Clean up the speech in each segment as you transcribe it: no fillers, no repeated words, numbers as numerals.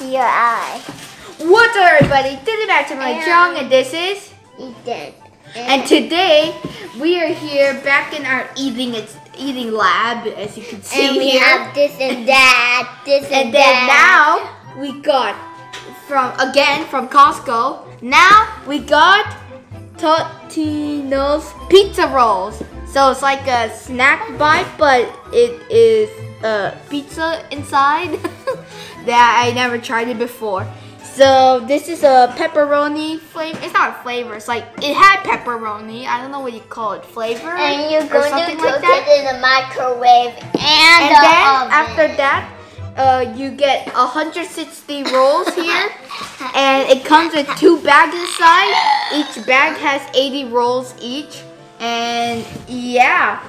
your eye. What's up, everybody? This is Maximilian Tjiong, and this is Ethan. And today we are here back in our eating lab, as you can see. And we have this and that, and that. Now we got from Costco. Now we got Totino's pizza rolls. So it's like a snack bite, but it is pizza inside. That I never tried it before. So this is a pepperoni flavor. It's not a flavor. It's like it had pepperoni. I don't know what you call it, flavor. And you're going to cook it in the microwave and the then oven. After that, you get 160 rolls here, and it comes with 2 bags inside. Each bag has 80 rolls each, and yeah,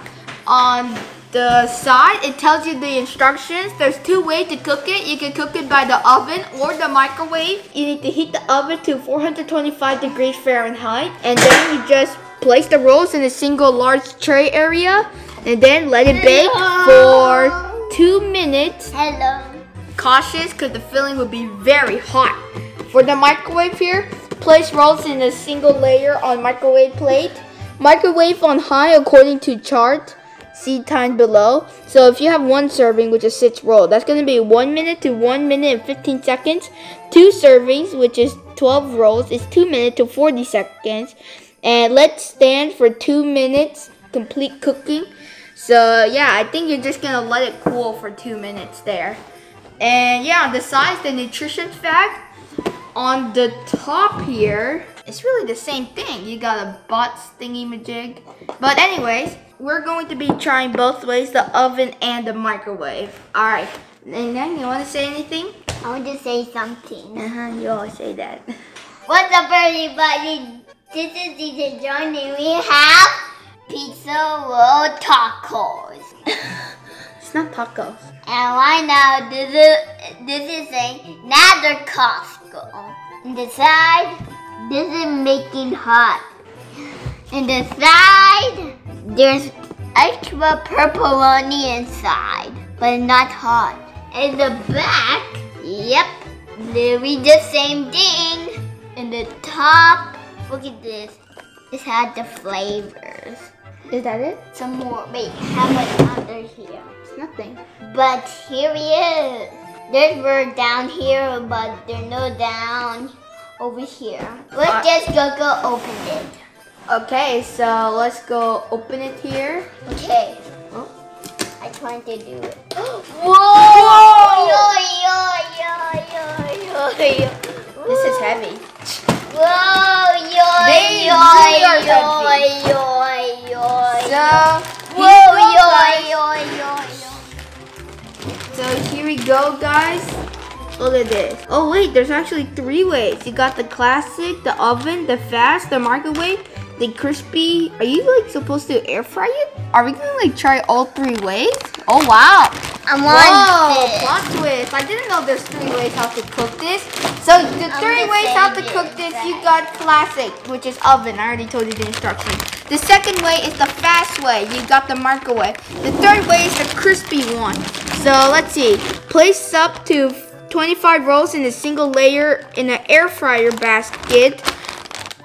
on the side, it tells you the instructions. There's 2 ways to cook it. You can cook it by the oven or the microwave. You need to heat the oven to 425 degrees Fahrenheit. And then you just place the rolls in a single large tray area. And then let it bake for 2 minutes. Cautious, because the filling will be very hot. For the microwave here, place rolls in a single layer on microwave plate. Microwave on high according to chart. See time below. So if you have 1 serving, which is 6 rolls, that's going to be 1 minute to 1 minute and 15 seconds. 2 servings, which is 12 rolls, is 2 minutes to 40 seconds. And let's stand for 2 minutes, complete cooking. So yeah, I think you're just going to let it cool for 2 minutes there. And yeah, on the sides, the nutrition fact. On the top here, it's really the same thing. You got a bots thingy-majig. But anyways, we're going to be trying both ways, the oven and the microwave. All right, and then you want to say anything? I want to say something. You always say that. What's up, everybody? This is Ethan Tjiong, and we have pizza roll tacos. It's not tacos. And right now, this is another Costco. And the side, this is making hot. And the side, there's extra pepperoni inside, but not hot. In the back, yep, there is the same thing. In the top, look at this. It has the flavors. Is that it? Some more. Wait, how much under here? It's nothing. But here it is. There's word down here, but there's no down over here. Let's just go open it. Okay, so let's go open it here. Okay. Oh. I tried to do it. Whoa! Yo. This is heavy. Whoa! Yo. So, whoa, yo. So here we go, guys. Look at this. Oh wait, there's actually 3 ways. You got the classic, the oven, the fast, the microwave. The crispy, are you like supposed to air fry it? Are we gonna like try all 3 ways? Oh wow. Whoa, plot twist. I didn't know there's 3 ways how to cook this. So the 3 ways how to cook this, you got classic, which is oven. I already told you the instructions. The 2nd way is the fast way. You got the microwave. The 3rd way is the crispy one. So let's see, place up to 25 rolls in a single layer in an air fryer basket.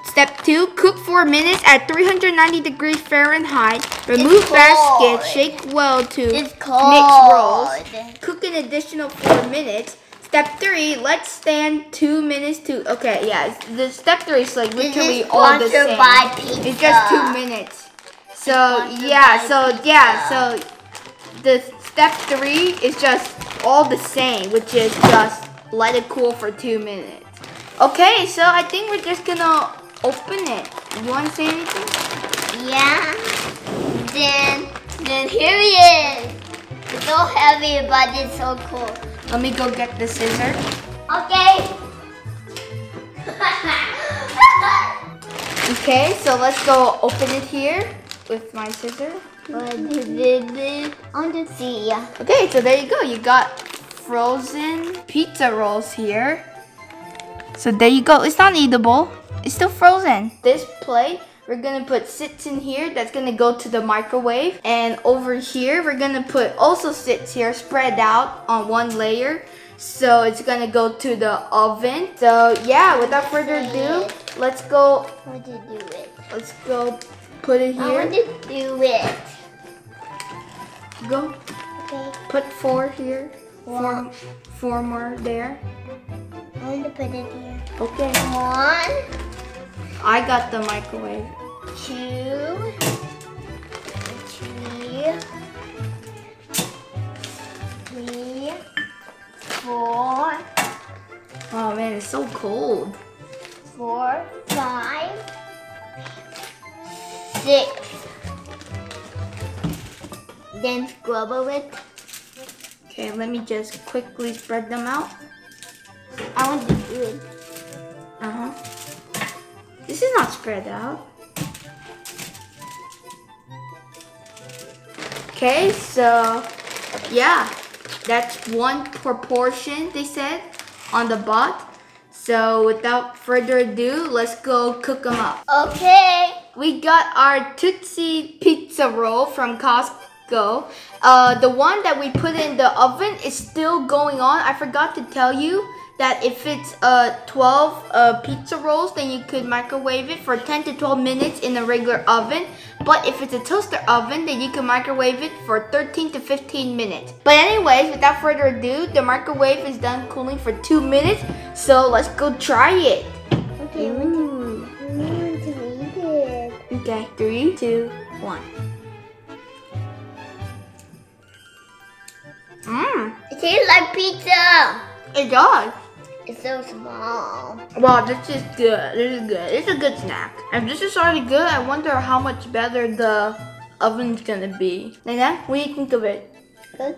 Step 2, cook for 4 minutes at 390 degrees Fahrenheit. Remove basket, shake well to mix rolls. Cook an additional 4 minutes. Step 3, let's stand 2 minutes to, okay, yeah. The step 3 is like literally all the same. It's just 2 minutes. So yeah, so the step 3 is just all the same, which is just let it cool for 2 minutes. Okay, so I think we're just gonna open it. You want to say anything? Yeah. Then here it is. It's so heavy, but it's so cool. Let me go get the scissors. Okay. Okay, so let's go open it here with my scissors. I want to see. Okay, so there you go. You got frozen pizza rolls here. So there you go. It's not eatable. It's still frozen. This plate, we're gonna put 6 in here. That's gonna go to the microwave. And over here, we're gonna put also 6 here, spread out on 1 layer. So it's gonna go to the oven. So yeah, without further ado, let's go. I want to do it. Let's go put it here. I want to do it. Go. Okay. Put four here. One. Four more there. I want to put it here. Okay. One. I got the microwave. Two. Three. Four. Oh man, it's so cold. 4, 5, 6. Then scrub it. Okay, let me just quickly spread them out. I want to do it. This is not spread out. Okay, so yeah, that's one proportion they said on the bot. So without further ado, let's go cook them up. Okay, we got our Tootsie pizza roll from Costco. The one that we put in the oven is still going on. I forgot to tell you that if it's 12 pizza rolls, then you could microwave it for 10 to 12 minutes in a regular oven. But if it's a toaster oven, then you can microwave it for 13 to 15 minutes. But anyways, without further ado, the microwave is done cooling for 2 minutes. So let's go try it. Okay, I want to eat it. Okay, 3, 2, 1. Mmm. It tastes like pizza. It does. It's so small. Wow, this is good. This is good. It's a good snack. If this is already good, I wonder how much better the oven's gonna be. Nana, what do you think of it? Good.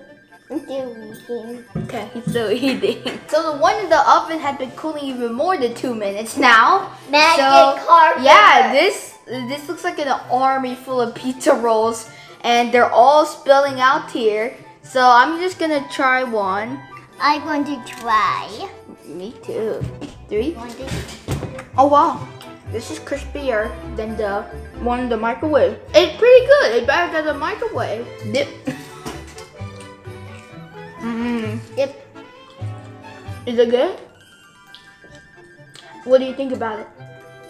I'm still eating. Okay, he's still eating. So the one in the oven had been cooling even more than 2 minutes now. Magic carpet. Yeah, this looks like an army full of pizza rolls, and they're all spilling out here. So I'm just gonna try one. I'm going to try. Me too. 3. Oh wow, this is crispier than the one in the microwave. It's pretty good. It's better than the microwave. Dip. Dip. Is it good? What do you think about it?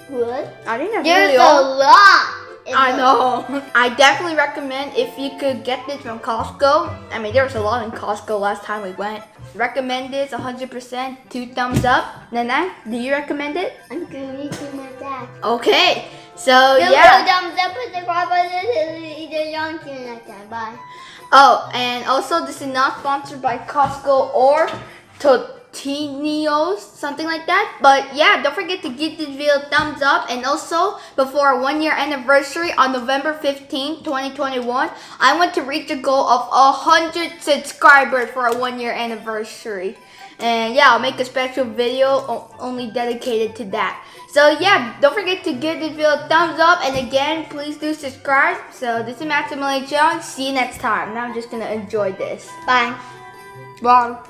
Good. I think that's really all. There's a lot. I know. I definitely recommend if you could get this from Costco. I mean, there was a lot in Costco last time we went. Recommend this 100%. 2 thumbs up. Nana, do you recommend it? I'm going to my dad. Okay. So yeah. 2 thumbs up with the robot. Bye. Oh, and also this is not sponsored by Costco or Totino's, something like that. But yeah, don't forget to give this video a thumbs up. And also, before our 1 year anniversary on November 15, 2021, I want to reach a goal of 100 subscribers for our 1 year anniversary. And yeah, I'll make a special video only dedicated to that. So yeah, don't forget to give this video a thumbs up. And again, please do subscribe. So this is Maximilian Tjiong. See you next time. Now I'm just gonna enjoy this. Bye. Bye.